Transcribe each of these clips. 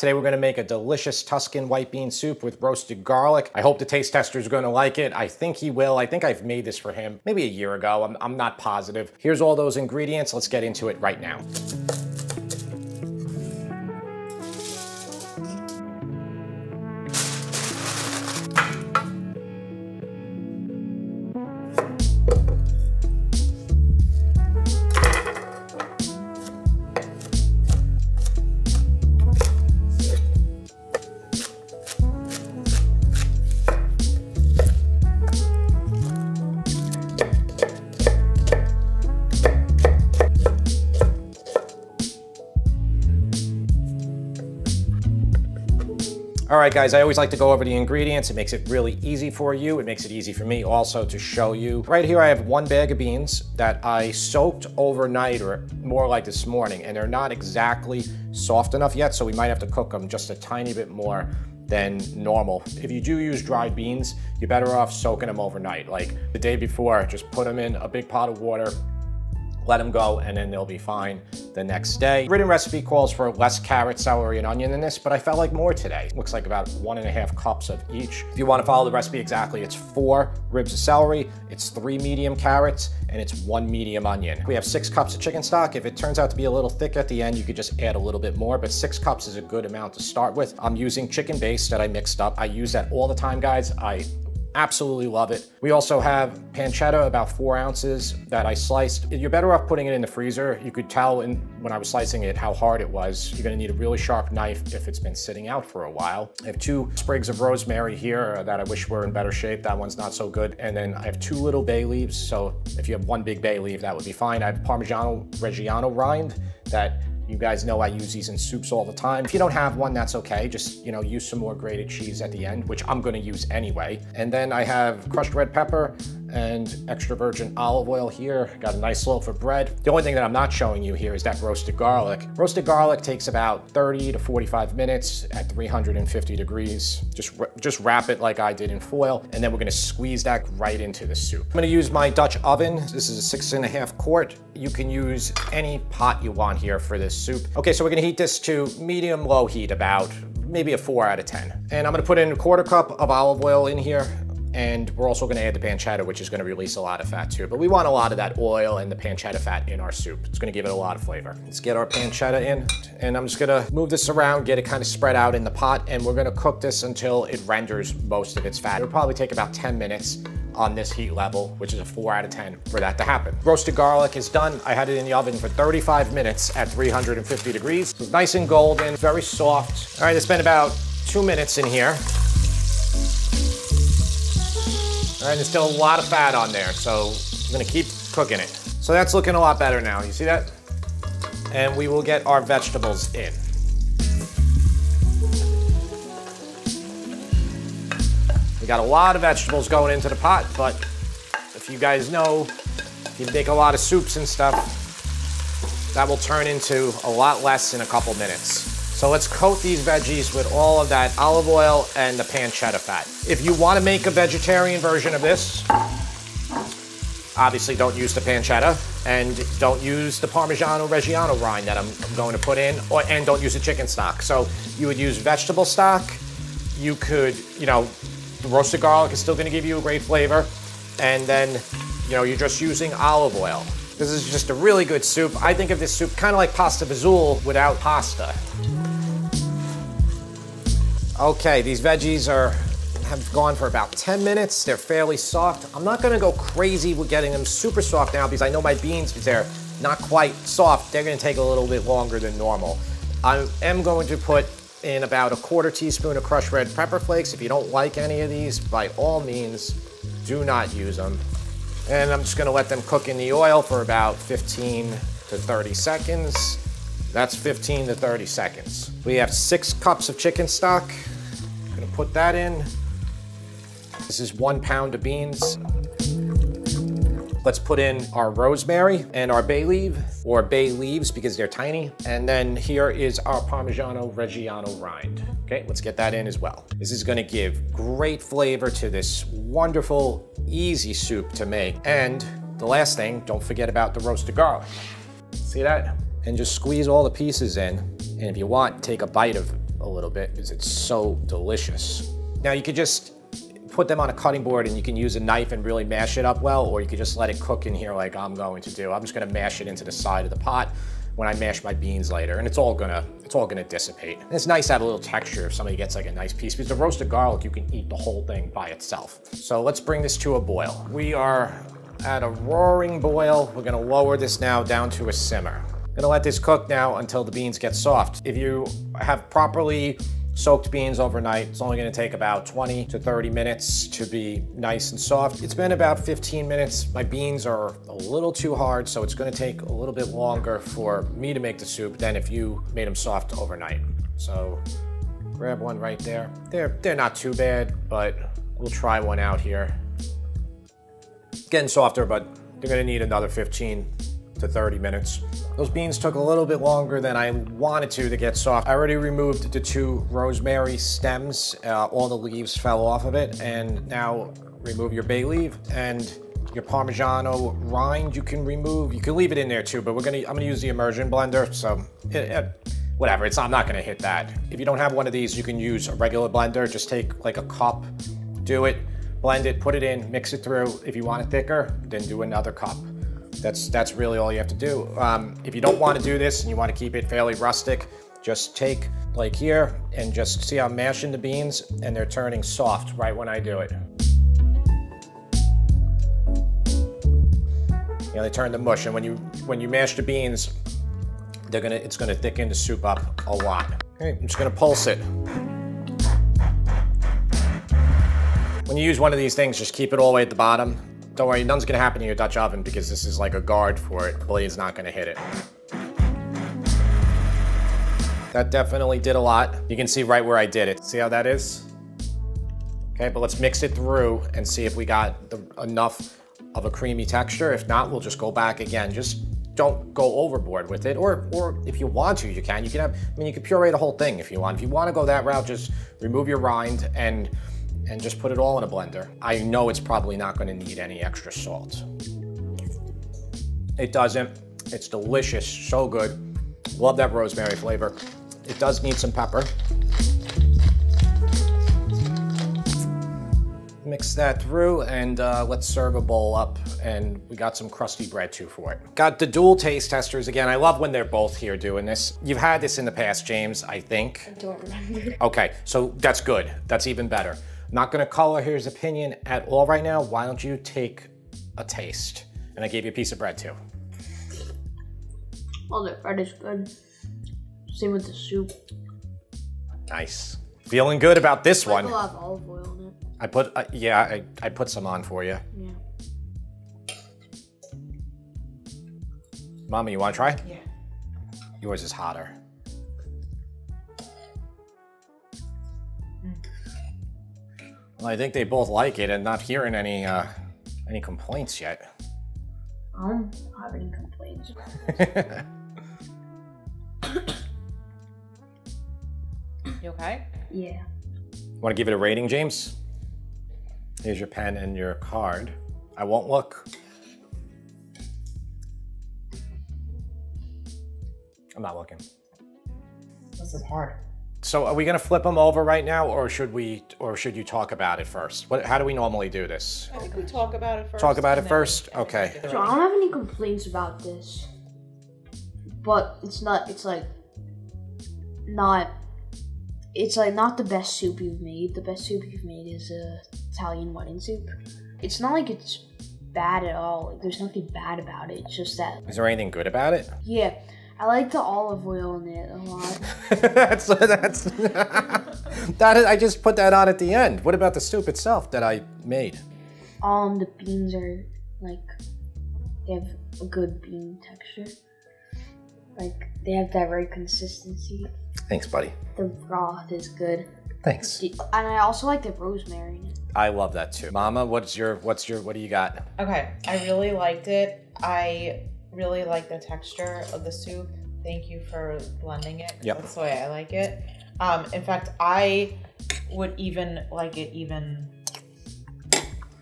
Today we're gonna make a delicious Tuscan white bean soup with roasted garlic. I hope the taste tester's gonna like it. I think he will. I think I've made this for him maybe a year ago. I'm not positive. Here's all those ingredients. Let's get into it right now. All right, guys, I always like to go over the ingredients. It makes it really easy for you. It makes it easy for me also to show you. Right here, I have one bag of beans that I soaked overnight, or more like this morning, and they're not exactly soft enough yet, so we might have to cook them just a tiny bit more than normal. If you do use dried beans, you're better off soaking them overnight. Like the day before, just put them in a big pot of water, let them go, and then they'll be fine the next day. Written recipe calls for less carrot, celery, and onion than this, but I felt like more today. Looks like about 1.5 cups of each. If you want to follow the recipe exactly, it's 4 ribs of celery, it's 3 medium carrots, and it's 1 medium onion. We have 6 cups of chicken stock. If it turns out to be a little thick at the end, you could just add a little bit more, but 6 cups is a good amount to start with. I'm using chicken base that I mixed up. I use that all the time, guys. I absolutely love it. We also have pancetta, about 4 ounces that I sliced. You're better off putting it in the freezer. You could tell when I was slicing it how hard it was. You're gonna need a really sharp knife if it's been sitting out for a while. I have 2 sprigs of rosemary here that I wish were in better shape. That one's not so good. And then I have 2 little bay leaves. So if you have 1 big bay leaf, that would be fine. I have Parmigiano Reggiano rind that you guys know I use these in soups all the time. If you don't have one, that's okay. Just, you know, use some more grated cheese at the end, which I'm gonna use anyway. And then I have crushed red pepper and extra virgin olive oil here. Got a nice loaf of bread. The only thing that I'm not showing you here is that roasted garlic. Roasted garlic takes about 30 to 45 minutes at 350 degrees. Just wrap it like I did in foil, and then we're gonna squeeze that right into the soup. I'm gonna use my Dutch oven. This is a 6.5 quart. You can use any pot you want here for this soup. Okay, so we're gonna heat this to medium-low heat, about maybe a 4 out of 10. And I'm gonna put in 1/4 cup of olive oil in here, and we're also gonna add the pancetta, which is gonna release a lot of fat too. But we want a lot of that oil and the pancetta fat in our soup. It's gonna give it a lot of flavor. Let's get our pancetta in, and I'm just gonna move this around, get it kind of spread out in the pot, and we're gonna cook this until it renders most of its fat. It'll probably take about 10 minutes on this heat level, which is a 4 out of 10 for that to happen. Roasted garlic is done. I had it in the oven for 35 minutes at 350 degrees. So it's nice and golden, very soft. All right, it's been about 2 minutes in here. All right, there's still a lot of fat on there, so I'm gonna keep cooking it. So that's looking a lot better now, you see that? And we will get our vegetables in. We got a lot of vegetables going into the pot, but if you guys know, if you make a lot of soups and stuff, that will turn into a lot less in a couple minutes. So let's coat these veggies with all of that olive oil and the pancetta fat. If you want to make a vegetarian version of this, obviously don't use the pancetta and don't use the Parmigiano Reggiano rind that I'm going to put in, and don't use the chicken stock. So you would use vegetable stock. You could, you know, the roasted garlic is still going to give you a great flavor. And then, you know, you're just using olive oil. This is just a really good soup. I think of this soup kind of like pasta fazool without pasta. Okay, these veggies have gone for about 10 minutes. They're fairly soft. I'm not gonna go crazy with getting them super soft now because I know my beans, because they're not quite soft, they're gonna take a little bit longer than normal. I am going to put in about 1/4 teaspoon of crushed red pepper flakes. If you don't like any of these, by all means, do not use them. And I'm just gonna let them cook in the oil for about 15 to 30 seconds. That's 15 to 30 seconds. We have 6 cups of chicken stock. I'm gonna put that in. This is 1 pound of beans. Let's put in our rosemary and our bay leaf, or bay leaves because they're tiny. And then here is our Parmigiano Reggiano rind. Okay, let's get that in as well. This is gonna give great flavor to this wonderful, easy soup to make. And the last thing, don't forget about the roasted garlic. See that? And just squeeze all the pieces in. And if you want, take a bite of a little bit because it's so delicious. Now you could just put them on a cutting board and you can use a knife and really mash it up well, or you could just let it cook in here like I'm going to do. I'm just gonna mash it into the side of the pot when I mash my beans later, and it's all gonna dissipate. And it's nice to have a little texture if somebody gets like a nice piece, because the roasted garlic, you can eat the whole thing by itself. So let's bring this to a boil. We are at a roaring boil. We're gonna lower this now down to a simmer. Gonna let this cook now until the beans get soft. If you have properly soaked beans overnight, it's only gonna take about 20 to 30 minutes to be nice and soft. It's been about 15 minutes. My beans are a little too hard, so it's gonna take a little bit longer for me to make the soup than if you made them soft overnight. So grab one right there. They're not too bad, but we'll try one out here. It's getting softer, but they're gonna need another 15 to 30 minutes. Those beans took a little bit longer than I wanted to get soft. I already removed the two rosemary stems. All the leaves fell off of it. And now remove your bay leaf and your Parmigiano rind you can remove. You can leave it in there too, but I'm gonna use the immersion blender. So whatever, I'm not gonna hit that. If you don't have one of these, you can use a regular blender. Just take like a cup, do it, blend it, put it in, mix it through. If you want it thicker, then do another cup. That's really all you have to do. If you don't want to do this and you want to keep it fairly rustic, just take like here and just see I'm mashing the beans and they're turning soft right when I do it. You know, they turn to mush, and when you mash the beans, it's gonna thicken the soup up a lot. Okay, I'm just gonna pulse it. When you use one of these things, just keep it all the way at the bottom. Don't worry, nothing's gonna happen to your Dutch oven because this is like a guard for it. The blade's not gonna hit it. That definitely did a lot. You can see right where I did it. See how that is? Okay, but let's mix it through and see if we got enough of a creamy texture. If not, we'll just go back again. Just don't go overboard with it. Or if you want to, you can. You can puree the whole thing if you want. If you wanna go that route, just remove your rind and just put it all in a blender. I know it's probably not gonna need any extra salt. It doesn't. It's delicious, so good. Love that rosemary flavor. It does need some pepper. Mix that through and let's serve a bowl up, and we got some crusty bread too for it. Got the dual taste testers again. I love when they're both here doing this. You've had this in the past, James, I think. I don't remember. Okay, so that's good. That's even better. Not gonna color his opinion at all right now. Why don't you take a taste? And I gave you a piece of bread too. Well, the bread is good. Same with the soup. Nice. Feeling good about this one. I put a lot of olive oil in it. I put, I put some on for you. Yeah. Mommy, you wanna try? Yeah. Yours is hotter. Well, I think they both like it, and not hearing any complaints yet. I don't have any complaints. You okay? Yeah. Want to give it a rating, James? Here's your pen and your card. I won't look. I'm not looking. This is hard. So are we gonna flip them over right now, or should you talk about it first? How do we normally do this? I think we talk about it first. Talk about it first? Okay. So I don't have any complaints about this, but it's not the best soup you've made. The best soup you've made is Italian wedding soup. It's not like it's bad at all. Like, there's nothing bad about it, it's just that. Is there anything good about it? Yeah. I like the olive oil in it a lot. I just put that on at the end. What about the soup itself that I made? The beans are like, they have a good bean texture. Like, they have that right consistency. Thanks, buddy. The broth is good. Thanks. And I also like the rosemary in it. I love that too. Mama, what do you got? Okay, I really liked it. I really like the texture of the soup. Thank you for blending it. Yep. That's the way I like it. In fact, I would even like it even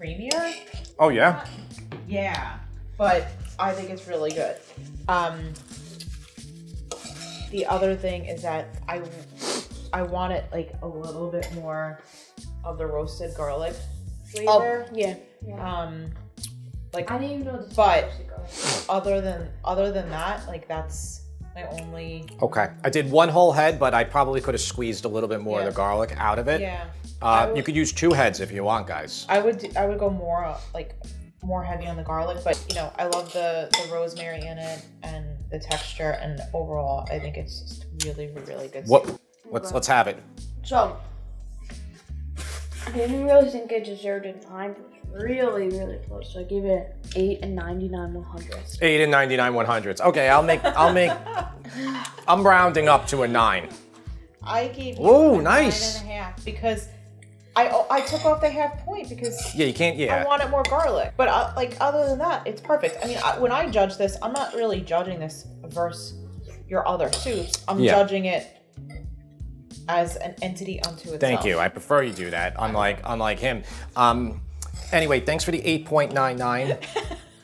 creamier. Oh yeah? Yeah, but I think it's really good. The other thing is that I I want it like a little bit more of the roasted garlic flavor. Oh, yeah. Like I didn't even know. But other than that, like that's my only. Okay, I did one whole head, but I probably could have squeezed a little bit more of the garlic out of it. Yeah. You could use two heads if you want, guys. I would go more heavy on the garlic, but you know I love the rosemary in it and the texture, and overall I think it's just really good. Let's have it. So I didn't really think I deserved 9, but it was really close. So I give it 8 and 99/100ths. 8 and 99/100ths. Okay, I'll make. I'm rounding up to a 9. I gave. Ooh, nice. 9.5 because I took off the half point because yeah, you can't. Yeah, I wanted more garlic, but like other than that, it's perfect. I mean, when I judge this, I'm not really judging this versus your other soups. I'm judging it as an entity unto itself. Thank you. I prefer you do that. Unlike him. Anyway, thanks for the 8.99.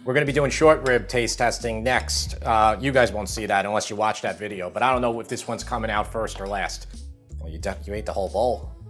We're gonna be doing short rib taste testing next. You guys won't see that unless you watch that video, but I don't know if this one's coming out first or last. Well, you ate the whole bowl.